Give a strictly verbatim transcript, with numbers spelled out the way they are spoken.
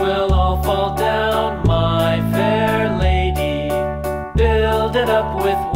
we'll all fall down, my fair lady. Build it up with